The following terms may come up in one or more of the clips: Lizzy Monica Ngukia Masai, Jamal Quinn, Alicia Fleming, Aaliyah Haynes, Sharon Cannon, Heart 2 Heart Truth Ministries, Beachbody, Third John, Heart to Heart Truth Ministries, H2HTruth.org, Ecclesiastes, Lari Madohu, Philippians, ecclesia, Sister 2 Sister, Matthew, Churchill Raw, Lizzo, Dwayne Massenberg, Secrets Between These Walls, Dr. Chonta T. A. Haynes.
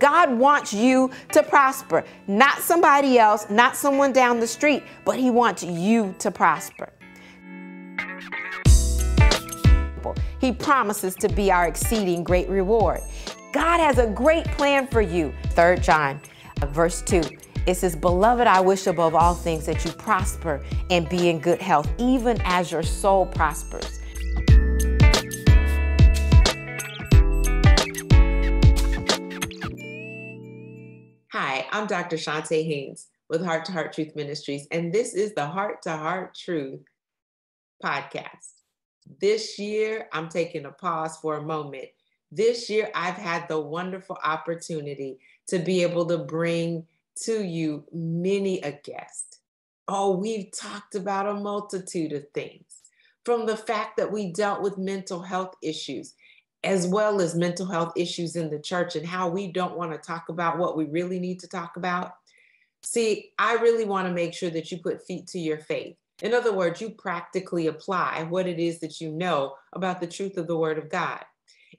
that God wants you to prosper. Not somebody else, not someone down the street, but he wants you to prosper. He promises to be our exceeding great reward. God has a great plan for you. Third John, verse 2. It says, "Beloved, I wish above all things that you prosper and be in good health, even as your soul prospers." Hi, I'm Dr. Chonta Haynes with Heart to Heart Truth Ministries, and this is the Heart to Heart Truth podcast. This year, I'm taking a pause for a moment. This year, I've had the wonderful opportunity to be able to bring to you many a guest. Oh, we've talked about a multitude of things, from the fact that we dealt with mental health issues, as well as mental health issues in the church and how we don't want to talk about what we really need to talk about. See, I really want to make sure that you put feet to your faith. In other words, you practically apply what it is that you know about the truth of the Word of God.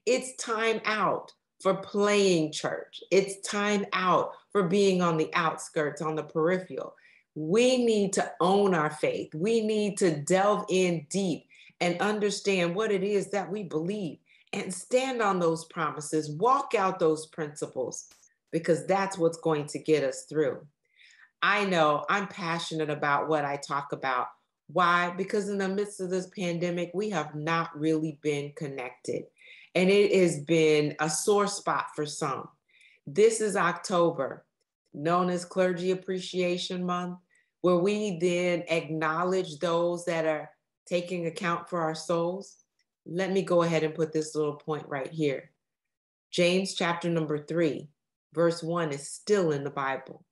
It's time out for playing church. It's time out for being on the outskirts, on the peripheral. We need to own our faith. We need to delve in deep and understand what it is that we believe and stand on those promises, walk out those principles, because that's what's going to get us through. I know I'm passionate about what I talk about. Why? Because in the midst of this pandemic, we have not really been connected. And it has been a sore spot for some. This is October, known as Clergy Appreciation Month, where we then acknowledge those that are taking account for our souls. Let me go ahead and put this little point right here. James chapter number 3, verse 1 is still in the Bible.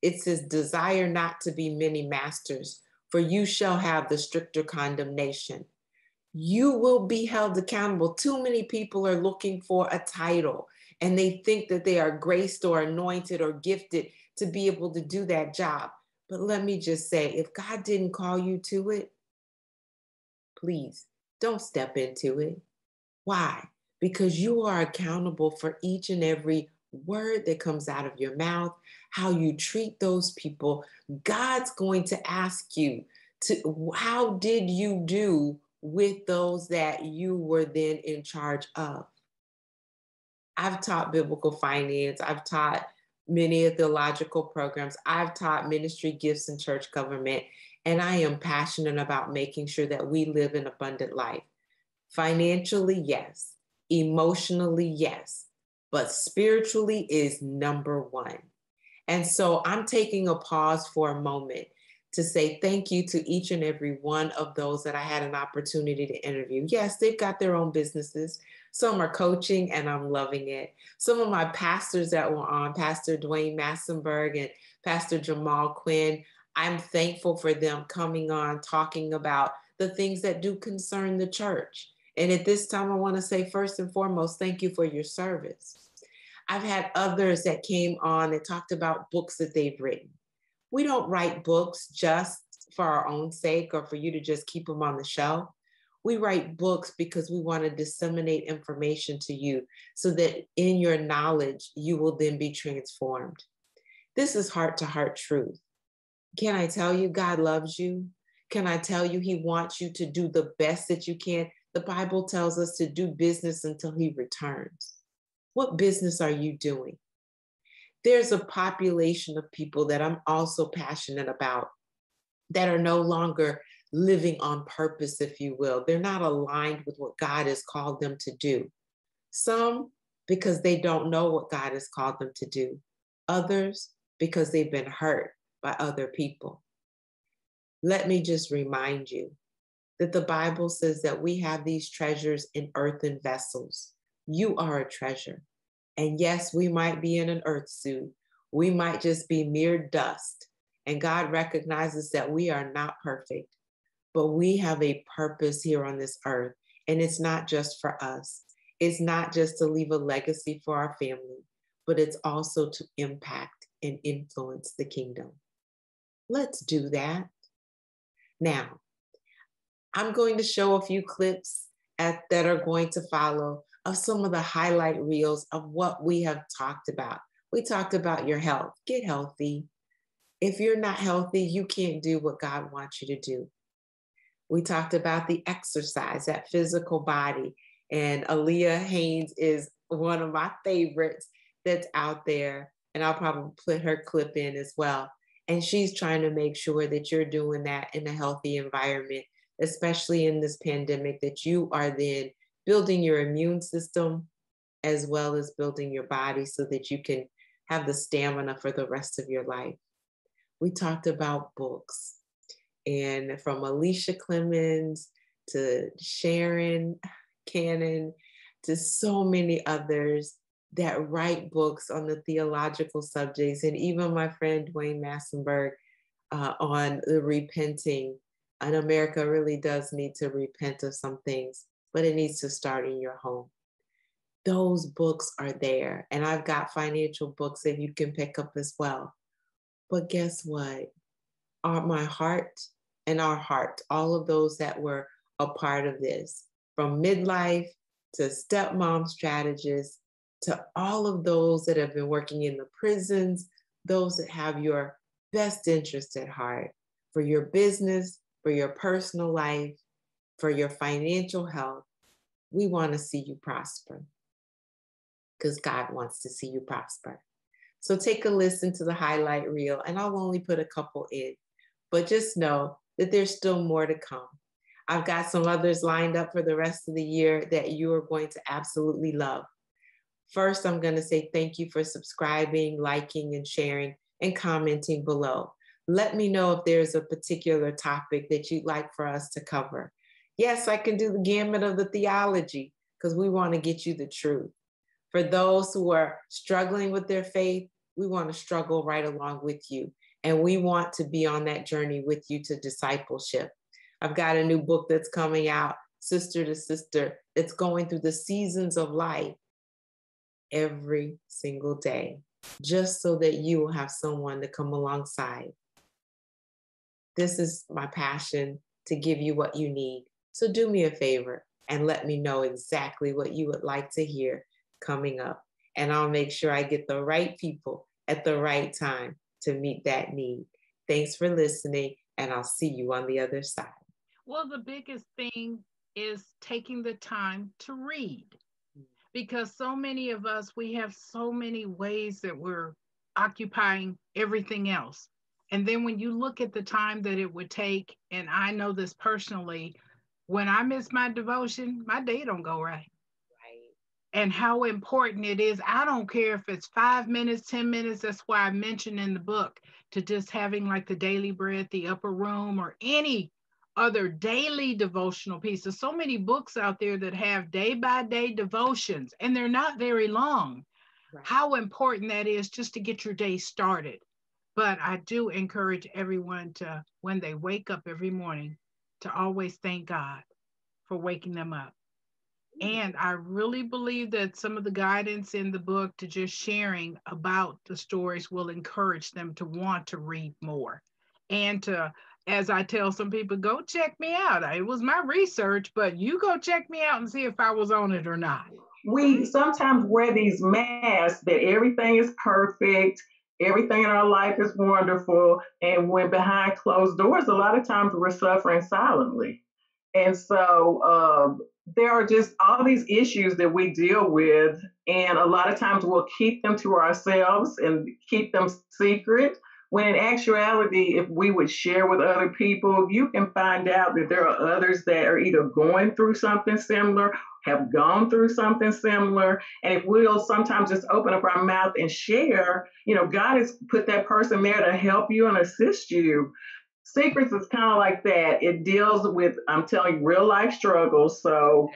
It says, "Desire not to be many masters, for you shall have the stricter condemnation." You will be held accountable. Too many people are looking for a title, and they think that they are graced or anointed or gifted to be able to do that job. But let me just say, if God didn't call you to it, please don't step into it. Why? Because you are accountable for each and every word that comes out of your mouth, how you treat those people. God's going to ask you, how did you do with those that you were then in charge of? I've taught biblical finance. I've taught many theological programs. I've taught ministry gifts and church government. And I am passionate about making sure that we live an abundant life. Financially, yes. Emotionally, yes. But spiritually is number one. And so I'm taking a pause for a moment to say thank you to each and every one of those that I had an opportunity to interview. Yes, they've got their own businesses. Some are coaching, and I'm loving it. Some of my pastors that were on, Pastor Dwayne Massenberg and Pastor Jamal Quinn, I'm thankful for them coming on, talking about the things that do concern the church. And at this time, I want to say, first and foremost, thank you for your service. I've had others that came on and talked about books that they've written. We don't write books just for our own sake or for you to just keep them on the shelf. We write books because we want to disseminate information to you so that in your knowledge, you will then be transformed. This is Heart to Heart Truth. Can I tell you God loves you? Can I tell you he wants you to do the best that you can? The Bible tells us to do business until he returns. What business are you doing? There's a population of people that I'm also passionate about that are no longer living on purpose, if you will. They're not aligned with what God has called them to do. Some because they don't know what God has called them to do. Others because they've been hurt by other people. Let me just remind you that the Bible says that we have these treasures in earthen vessels. You are a treasure. And yes, we might be in an earth suit. We might just be mere dust. And God recognizes that we are not perfect, but we have a purpose here on this earth. And it's not just for us. It's not just to leave a legacy for our family, but it's also to impact and influence the kingdom. Let's do that. Now, I'm going to show a few clips that are going to follow of some of the highlight reels of what we have talked about. We talked about your health. Get healthy. If you're not healthy, you can't do what God wants you to do. We talked about the exercise, that physical body. And Aaliyah Haynes is one of my favorites that's out there. And I'll probably put her clip in as well. And she's trying to make sure that you're doing that in a healthy environment, especially in this pandemic, that you are then building your immune system as well as building your body so that you can have the stamina for the rest of your life. We talked about books, and from Alicia Clemens to Sharon Cannon to so many others that write books on the theological subjects, and even my friend Dwayne Massenberg on the repenting. And America really does need to repent of some things, but it needs to start in your home. Those books are there, and I've got financial books that you can pick up as well. But guess what? My heart and our heart, all of those that were a part of this, from midlife to stepmom strategists, to all of those that have been working in the prisons, those that have your best interest at heart for your business, for your personal life, for your financial health, we want to see you prosper because God wants to see you prosper. So take a listen to the highlight reel, and I'll only put a couple in, but just know that there's still more to come. I've got some others lined up for the rest of the year that you are going to absolutely love. First, I'm going to say thank you for subscribing, liking, and sharing, and commenting below. Let me know if there's a particular topic that you'd like for us to cover. Yes, I can do the gamut of the theology because we want to get you the truth. For those who are struggling with their faith, we want to struggle right along with you. And we want to be on that journey with you to discipleship. I've got a new book that's coming out, Sister to Sister. It's going through the seasons of life every single day, just so that you will have someone to come alongside. This is my passion, to give you what you need. So do me a favor and let me know exactly what you would like to hear coming up. And I'll make sure I get the right people at the right time to meet that need. Thanks for listening, and I'll see you on the other side. Well, the biggest thing is taking the time to read, because so many of us, we have so many ways that we're occupying everything else. And then when you look at the time that it would take, and I know this personally, when I miss my devotion, my day don't go right. And how important it is. I don't care if it's 5 minutes, 10 minutes. That's why I mentioned in the book to just having like the daily bread, the upper room, or any other daily devotional pieces. So many books out there that have day by day devotions, and they're not very long. Right. How important that is just to get your day started. But I do encourage everyone to, when they wake up every morning, to always thank God for waking them up. And I really believe that some of the guidance in the book to just sharing about the stories will encourage them to want to read more. And to, as I tell some people, go check me out. It was my research, but you go check me out and see if I was on it or not. We sometimes wear these masks that everything is perfect, everything in our life is wonderful. And when behind closed doors, a lot of times we're suffering silently. And so, there are just all these issues that we deal with, and a lot of times we'll keep them to ourselves and keep them secret, when in actuality, if we would share with other people, you can find out that there are others that are either going through something similar, have gone through something similar, and if we'll sometimes just open up our mouth and share, you know, God has put that person there to help you and assist you. Secrets is kind of like that. It deals with, I'm telling you, real life struggles. So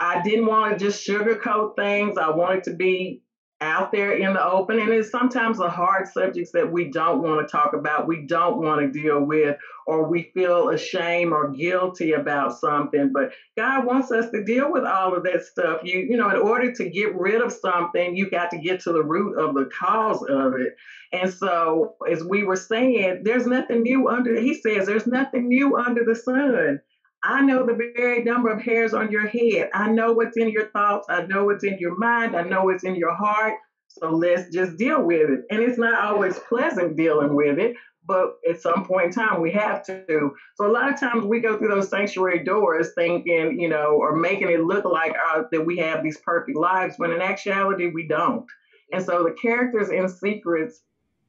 I didn't want to just sugarcoat things. I wanted to be out there in the open. And it's sometimes the hard subjects that we don't want to talk about, we don't want to deal with, or we feel ashamed or guilty about something. But God wants us to deal with all of that stuff. You know, in order to get rid of something, you got to get to the root of the cause of it. And so, as we were saying, there's nothing new under, he says, there's nothing new under the sun. I know the very number of hairs on your head. I know what's in your thoughts. I know what's in your mind. I know what's in your heart. So let's just deal with it. And it's not always pleasant dealing with it, but at some point in time, we have to. So a lot of times we go through those sanctuary doors thinking, you know, or making it look like that we have these perfect lives, when in actuality, we don't. And so the characters in Secrets.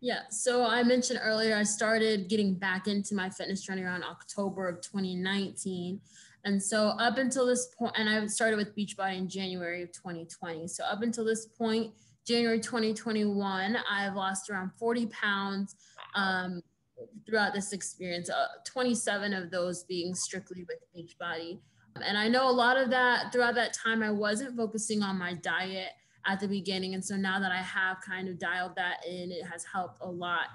Yeah, so I mentioned earlier, I started getting back into my fitness journey around October of 2019. And so up until this point, and I started with Beachbody in January of 2020. So up until this point, January 2021, I've lost around 40 pounds throughout this experience, 27 of those being strictly with Beachbody. And I know a lot of that throughout that time, I wasn't focusing on my diet at the beginning. And so now that I have kind of dialed that in, it has helped a lot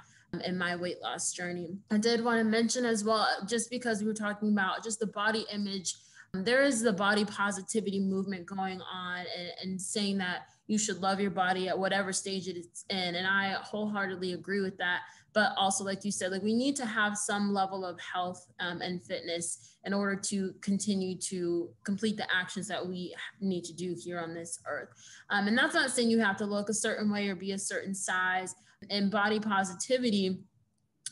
in my weight loss journey. I did want to mention as well, just because we were talking about just the body image, there is the body positivity movement going on and saying that you should love your body at whatever stage it's in. And I wholeheartedly agree with that. But also, like you said, like we need to have some level of health and fitness in order to continue to complete the actions that we need to do here on this earth. And that's not saying you have to look a certain way or be a certain size. And body positivity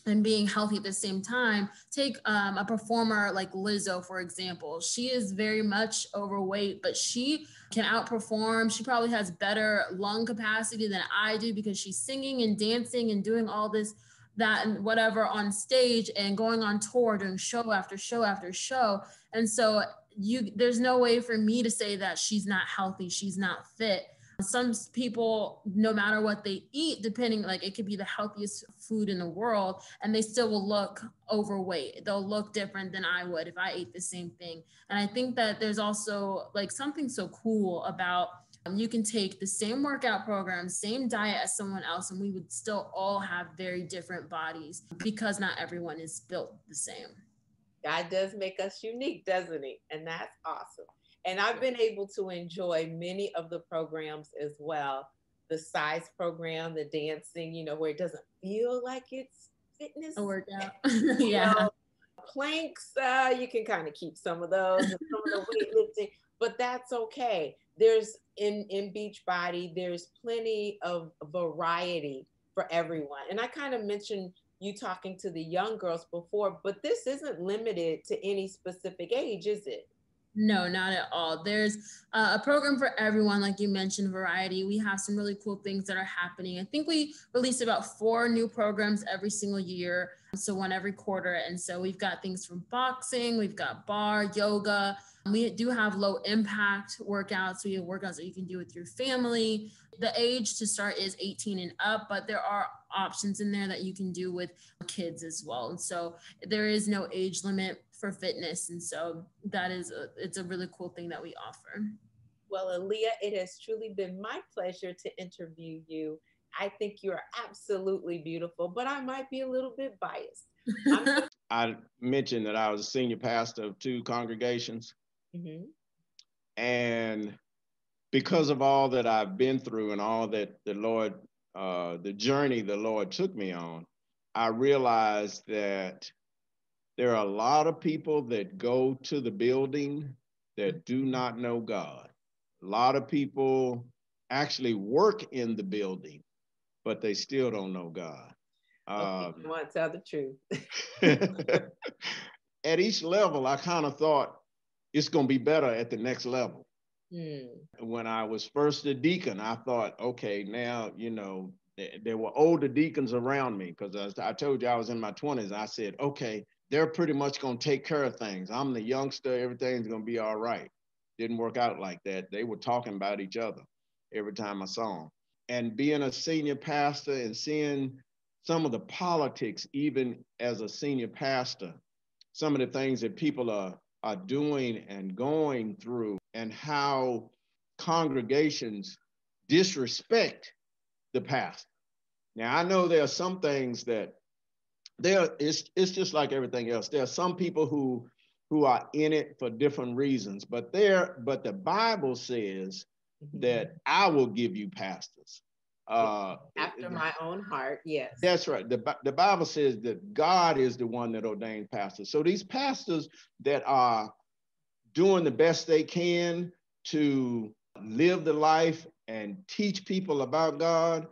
and being healthy at the same time. Take a performer like Lizzo, for example. She is very much overweight, but she can outperform. She probably has better lung capacity than I do because she's singing and dancing and doing all this, that and whatever on stage and going on tour, doing show after show after show. And so there's no way for me to say that she's not healthy, she's not fit. Some people, no matter what they eat, depending, like it could be the healthiest food in the world, and they still will look overweight. They'll look different than I would if I ate the same thing. And I think that there's also like something so cool about you can take the same workout program, same diet as someone else, and we would still all have very different bodies because not everyone is built the same. God does make us unique, doesn't he? And that's awesome. And I've been able to enjoy many of the programs as well. The size program, the dancing, you know, where it doesn't feel like it's fitness. A workout. Yeah. You know, planks, you can kind of keep some of those, and some of the weightlifting, but that's okay. There's in Beachbody, there's plenty of variety for everyone. And I kind of mentioned you talking to the young girls before, but this isn't limited to any specific age, is it? No, not at all. There's a program for everyone, like you mentioned, variety. We have some really cool things that are happening. I think we release about 4 new programs every single year, so 1 every quarter. And so we've got things from boxing, we've got bar, yoga. We do have low impact workouts. We have workouts that you can do with your family. The age to start is 18 and up, but there are options in there that you can do with kids as well. And so there is no age limit for fitness. And so that is, it's a really cool thing that we offer. Well, Aaliyah, it has truly been my pleasure to interview you. I think you're absolutely beautiful, but I might be a little bit biased. I mentioned that I was a senior pastor of 2 congregations. Mm-hmm. And because of all that I've been through and all that the Lord, the journey the Lord took me on, I realized that there are a lot of people that go to the building that do not know God. A lot of people actually work in the building, but they still don't know God. You want to tell the truth. At each level, I kind of thought it's going to be better at the next level. Mm. When I was first a deacon, I thought, okay, now, you know, there were older deacons around me because I told you I was in my 20s. I said, okay, they're pretty much going to take care of things. I'm the youngster. Everything's going to be all right. Didn't work out like that. They were talking about each other every time I saw them. And being a senior pastor and seeing some of the politics, even as a senior pastor, some of the things that people are doing and going through, and how congregations disrespect the pastor. Now, I know there are some things that it's just like everything else. There are some people who are in it for different reasons, but the Bible says that I will give you pastors after my own heart. Yes, that's right. The Bible says that God is the one that ordained pastors. So these pastors that are doing the best they can to live the life and teach people about God,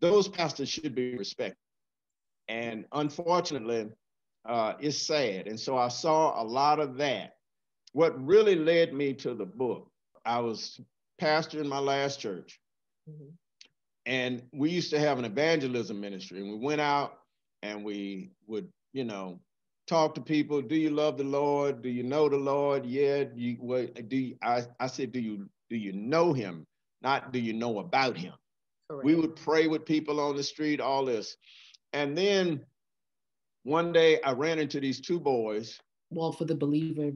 those pastors should be respected. And unfortunately, it's sad. And so I saw a lot of that. What really led me to the book, I was pastor in my last church. Mm-hmm. And we used to have an evangelism ministry, and we went out and we would, you know, talk to people. Do you love the Lord? Do you know the Lord? Yeah. I said, do you know him? Not do you know about him? Correct. We would pray with people on the street, all this. And then one day I ran into these two boys. Well, for the believer,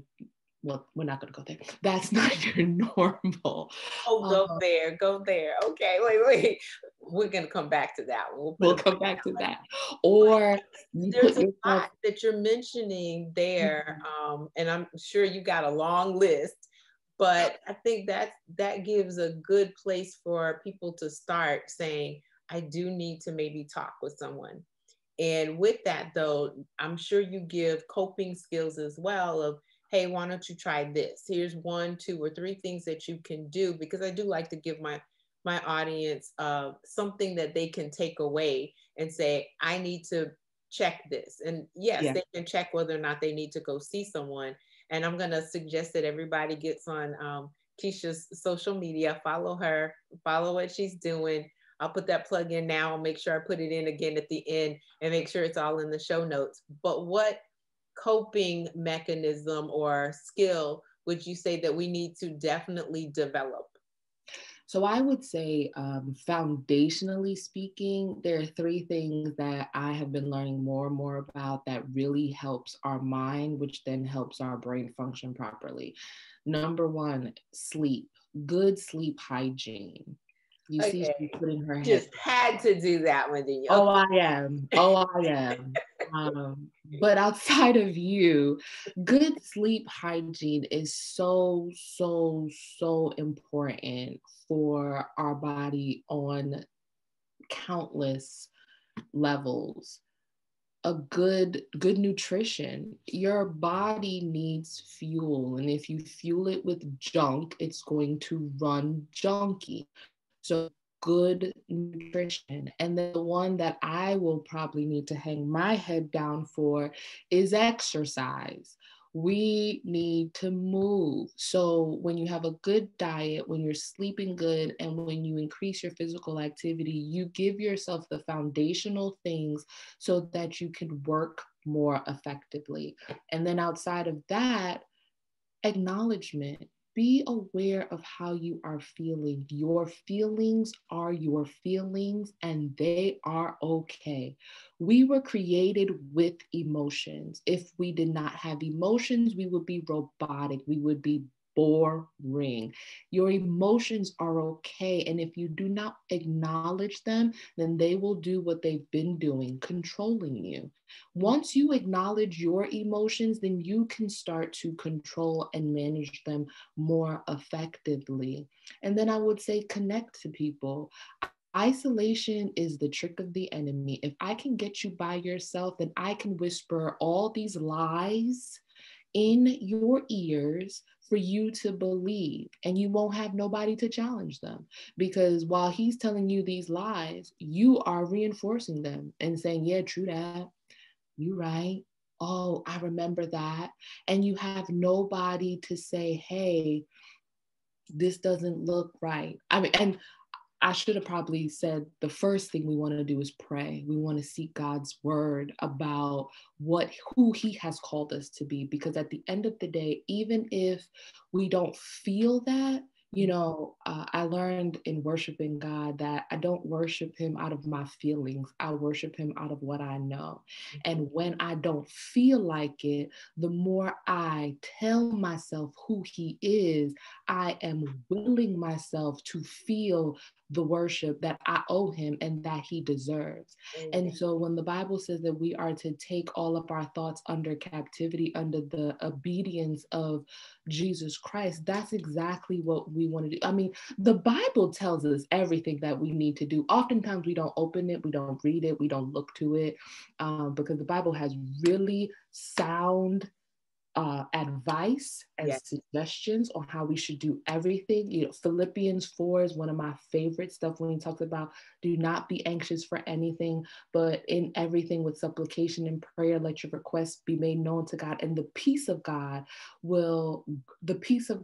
well, we're not going to go there. That's not your normal. Oh, go there. Okay, wait. We're going to come back to that. We'll come back to that. Or there's a lot that you're mentioning there, and I'm sure you got a long list, but I think that gives a good place for people to start saying, I do need to maybe talk with someone. And with that, though, I'm sure you give coping skills as well of, hey, why don't you try this? Here's 1, 2, or 3 things that you can do, because I do like to give my audience something that they can take away and say, I need to check this. And yes, yeah, they can check whether or not they need to go see someone. And I'm going to suggest that everybody gets on Keisha's social media, follow her, follow what she's doing. I'll put that plug in now. I'll make sure I put it in again at the end and make sure it's all in the show notes. But what coping mechanism or skill would you say that we need to definitely develop? So I would say, foundationally speaking, there are 3 things that I have been learning more and more about that really helps our mind, which then helps our brain function properly. Number 1, sleep, good sleep hygiene. You okay. See, she's putting her hand. Just had to do that one, didn't you? Okay. Oh, I am. But outside of you, good sleep hygiene is so important for our body on countless levels. A good nutrition. Your body needs fuel, and if you fuel it with junk, it's going to run junky. So good nutrition. And then the one that I will probably need to hang my head down for is exercise. We need to move. So when you have a good diet, when you're sleeping good, and when you increase your physical activity, you give yourself the foundational things so that you can work more effectively. And then outside of that, acknowledgement. Be aware of how you are feeling. Your feelings are your feelings, and they are okay. We were created with emotions. If we did not have emotions, we would be robotic. We would be boring. Your emotions are okay. And if you do not acknowledge them, then they will do what they've been doing, controlling you. Once you acknowledge your emotions, then you can start to control and manage them more effectively. And then I would say connect to people. Isolation is the trick of the enemy. If I can get you by yourself, then I can whisper all these lies in your ears for you to believe, and you won't have nobody to challenge them, because while he's telling you these lies, you are reinforcing them and saying, yeah, true that, you right, oh, I remember that. And you have nobody to say, hey, this doesn't look right. I mean, and I should have probably said the first thing we want to do is pray. We want to seek God's word about who he has called us to be. Because at the end of the day, even if we don't feel that, you know, I learned in worshiping God that I don't worship him out of my feelings. I worship him out of what I know. And when I don't feel like it, the more I tell myself who he is, I am willing myself to feel the worship that I owe him and that he deserves. Amen. And so when the Bible says that we are to take all of our thoughts under captivity, under the obedience of Jesus Christ, that's exactly what we want to do. I mean, the Bible tells us everything that we need to do. Oftentimes we don't open it, we don't read it, we don't look to it, because the Bible has really sound advice and suggestions on how we should do everything. You know, Philippians 4 is one of my favorite stuff when he talks about, do not be anxious for anything, but in everything with supplication and prayer, let your requests be made known to God. And the peace of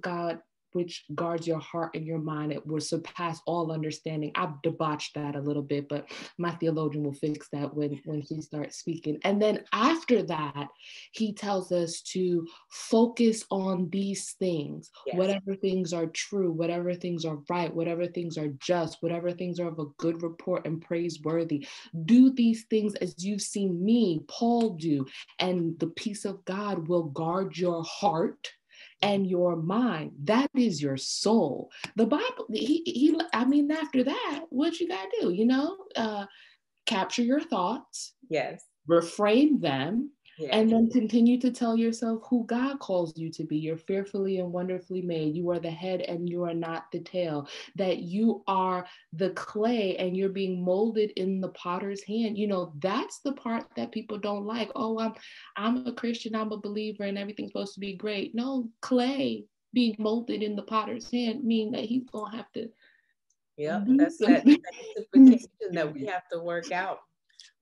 God, which guards your heart and your mind, it will surpass all understanding. I've debauched that a little bit, but my theologian will fix that when he starts speaking. And then after that, he tells us to focus on these things, whatever things are true, whatever things are right, whatever things are just, whatever things are of a good report and praiseworthy. Do these things as you've seen me, Paul, do, and the peace of God will guard your heart and your mind. That is your soul. The Bible, I mean, after that, what you gotta do, capture your thoughts, reframe them, and then continue to tell yourself who God calls you to be. You're fearfully and wonderfully made. You are the head and you are not the tail. That you are the clay and you're being molded in the potter's hand. You know, that's the part that people don't like. Oh, I'm a Christian, I'm a believer, and everything's supposed to be great. No, clay being molded in the potter's hand means that he's going to have to. Yeah, that's that sanctification that we have to work out.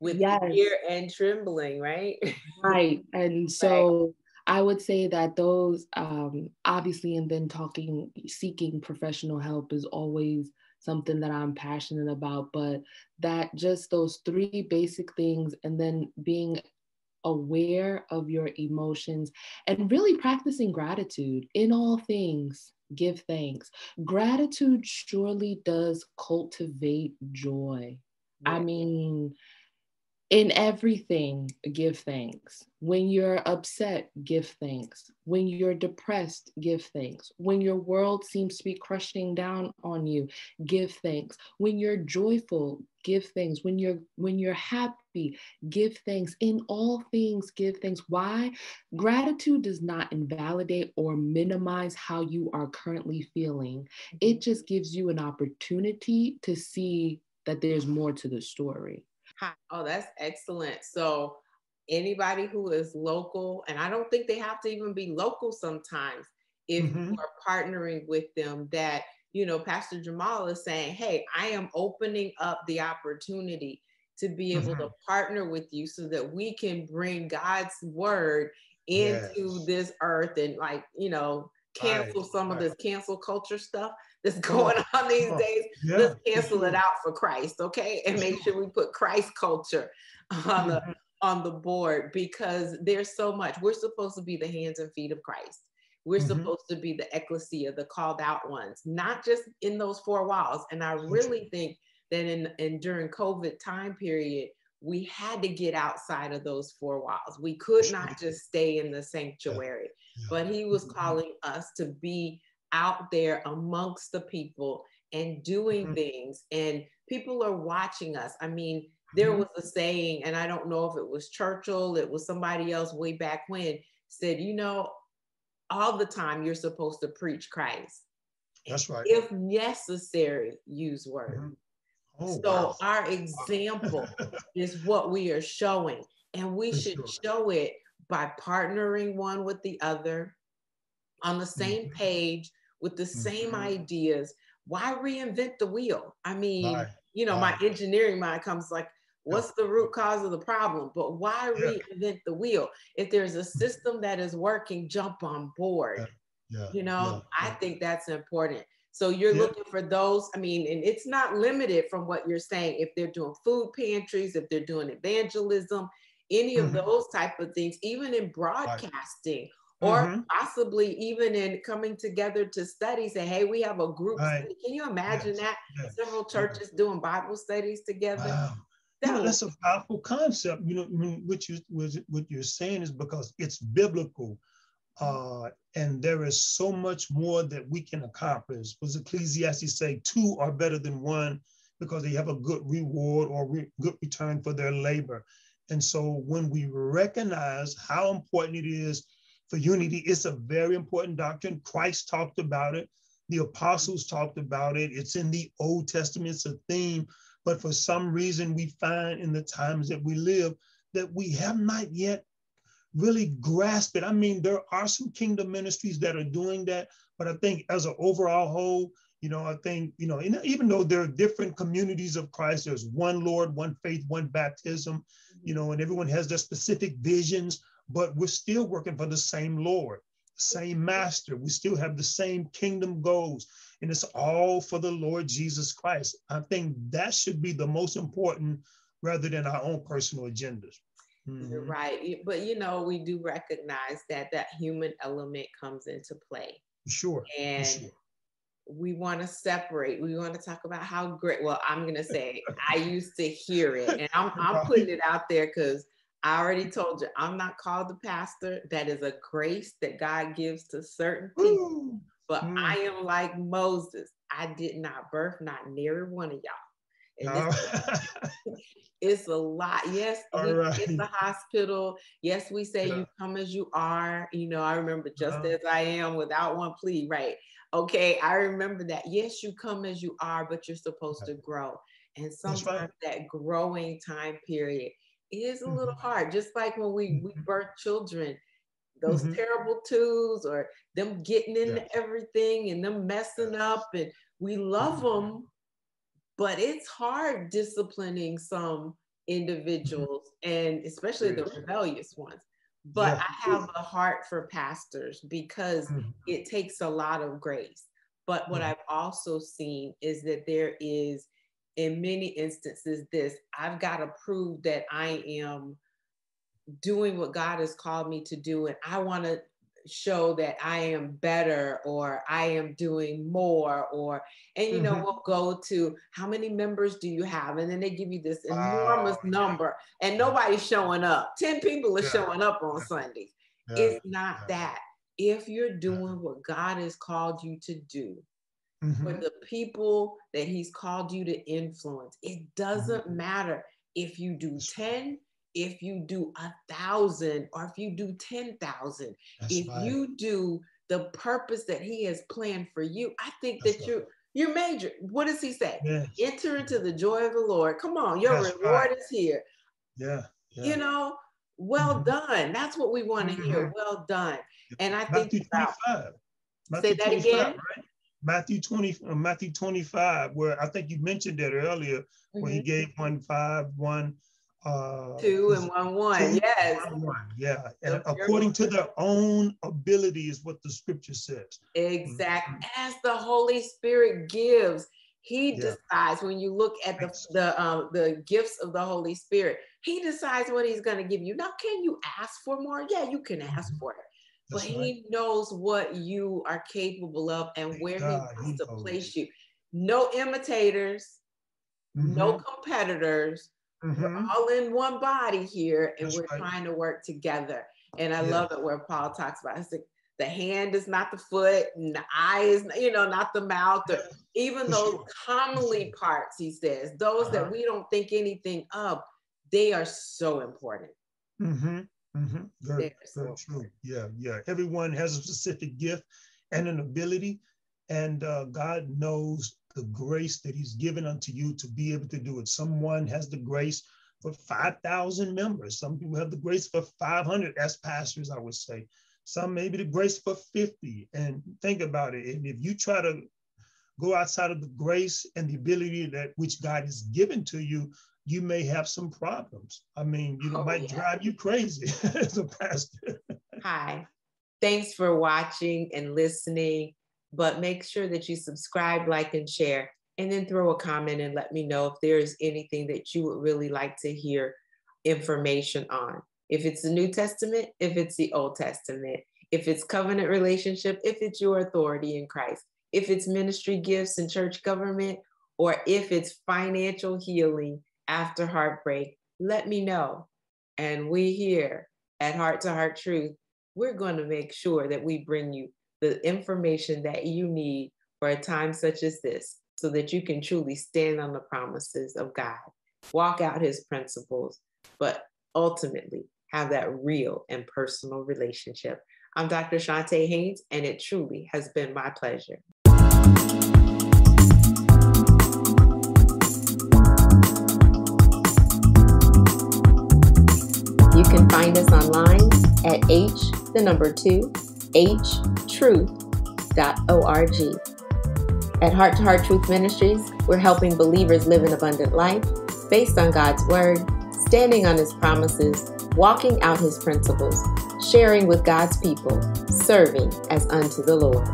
With fear and trembling, right? Right. And so I would say that those, obviously, and then seeking professional help is always something that I'm passionate about, but that just those three basic things, and then being aware of your emotions and really practicing gratitude in all things. Give thanks. Gratitude surely does cultivate joy. I mean, in everything, give thanks. When you're upset, give thanks. When you're depressed, give thanks. When your world seems to be crushing down on you, give thanks. When you're joyful, give thanks. When you're happy, give thanks. In all things, give thanks. Why? Gratitude does not invalidate or minimize how you are currently feeling. It just gives you an opportunity to see that there's more to the story. Oh, that's excellent. So anybody who is local, and I don't think they have to even be local sometimes, if you are partnering with them, that, you know, Pastor Jamal is saying, hey, I am opening up the opportunity to be able to partner with you so that we can bring God's word into this earth and, like, you know, cancel some of this cancel culture stuff that's going on these days. Let's cancel it out for Christ, okay? And make sure we put Christ culture on the board, because there's so much. We're supposed to be the hands and feet of Christ. We're supposed to be the ecclesia, the called out ones, not just in those four walls. And I really think that during COVID time period, we had to get outside of those four walls. We could not just stay in the sanctuary, but he was calling us to be out there amongst the people and doing things, and people are watching us. I mean, there was a saying, and I don't know if it was Churchill, it was somebody else way back when, said, you know, all the time you're supposed to preach Christ. That's right. If necessary, use word. Oh, so our example is what we are showing, and we should show it by partnering one with the other, on the same page, with the same ideas. Why reinvent the wheel? I mean, you know, my engineering mind comes like, what's the root cause of the problem? But why reinvent the wheel? If there's a system that is working, jump on board. You know, I think that's important. So you're looking for those, I mean, and it's not limited from what you're saying. If they're doing food pantries, if they're doing evangelism, any of those type of things, even in broadcasting, or possibly even in coming together to study, say, hey, we have a group study. Can you imagine that? Several churches doing Bible studies together. That's a powerful concept. You know, I mean, what you're saying is, because it's biblical. And there is so much more that we can accomplish. Was Ecclesiastes say, two are better than one because they have a good reward or good return for their labor. And so when we recognize how important it is for unity, it's a very important doctrine. Christ talked about it. The apostles talked about it. It's in the Old Testament. It's a theme. But for some reason, we find in the times that we live that we have not yet really grasp it. I mean, there are some kingdom ministries that are doing that, but I think as an overall whole, I think, and even though there are different communities of Christ, there's one Lord, one faith, one baptism, and everyone has their specific visions, but we're still working for the same Lord, same master. We still have the same kingdom goals, and it's all for the Lord Jesus Christ. I think that should be the most important rather than our own personal agendas. Mm-hmm. You're right. But, we do recognize that that human element comes into play. Sure. And sure. We want to separate. We want to talk about how great. Well, I'm going to say I used to hear it, and I'm putting it out there because I already told you I'm not called the pastor. That is a grace that God gives to certain people. Ooh. But I am like Moses. I did not birth, not near one of y'all. And it's a lot. Yes, it's the hospital. Yes, we say you come as you are. I remember just as I am without one plea, right? Okay, I remember that. Yes, you come as you are, but you're supposed to grow. And sometimes that growing time period is a little hard. Just like when we birth children, those terrible twos or them getting into everything and them messing up, and we love them, but it's hard disciplining some individuals and especially the rebellious ones. But I have a heart for pastors because it takes a lot of grace. But what I've also seen is that there is, in many instances, I've got to prove that I am doing what God has called me to do. And I want to show that I am better, or I am doing more, or, and we'll go to how many members do you have? And then they give you this enormous number and nobody's showing up. 10 people are showing up on Sundays. It's not that. If you're doing what God has called you to do for the people that He's called you to influence, it doesn't matter if you do 10, if you do 1,000, or if you do 10,000, if you do the purpose that He has planned for you, I think that you're major. What does He say? Yes. Enter into the joy of the Lord. Come on, your reward is here. Yeah. Well done. That's what we want to hear. Well done. And I think Matthew 25. Say that again. Right? Matthew 25, where I think you mentioned that earlier, where He gave 1:5, 1. 2 and 1:1. Yes. 1:1. Yeah. And according to their own ability is what the scripture says. Exactly. As the Holy Spirit gives, He decides. When you look at the gifts of the Holy Spirit, He decides what He's going to give you. Now, can you ask for more? Yeah, you can ask for it. But He knows what you are capable of and where He wants to place you. No imitators, no competitors. We're all in one body here, and we're trying to work together. And I love it where Paul talks about it's like the hand is not the foot, and the eye is not the mouth, or even those commonly parts, he says, those that we don't think anything of, they are so important. Very, very true. Yeah. Everyone has a specific gift and an ability, and God knows the grace that He's given unto you to be able to do it. Someone has the grace for 5,000 members. Some people have the grace for 500 as pastors, I would say. Some maybe the grace for 50. And think about it. And if you try to go outside of the grace and the ability that which God has given to you, you may have some problems. I mean, might drive you crazy as a pastor. Hi, thanks for watching and listening. But make sure that you subscribe, like, and share, and then throw a comment and let me know if there is anything that you would really like to hear information on. If it's the New Testament, if it's the Old Testament, if it's covenant relationship, if it's your authority in Christ, if it's ministry gifts and church government, or if it's financial healing after heartbreak, let me know. And we here at Heart to Heart Truth, we're going to make sure that we bring you the information that you need for a time such as this, so that you can truly stand on the promises of God, walk out His principles, but ultimately have that real and personal relationship. I'm Dr. Chonta Haynes, and it truly has been my pleasure. You can find us online at H2HTruth.org. At Heart to Heart Truth Ministries, we're helping believers live an abundant life based on God's Word, standing on His promises, walking out His principles, sharing with God's people, serving as unto the Lord.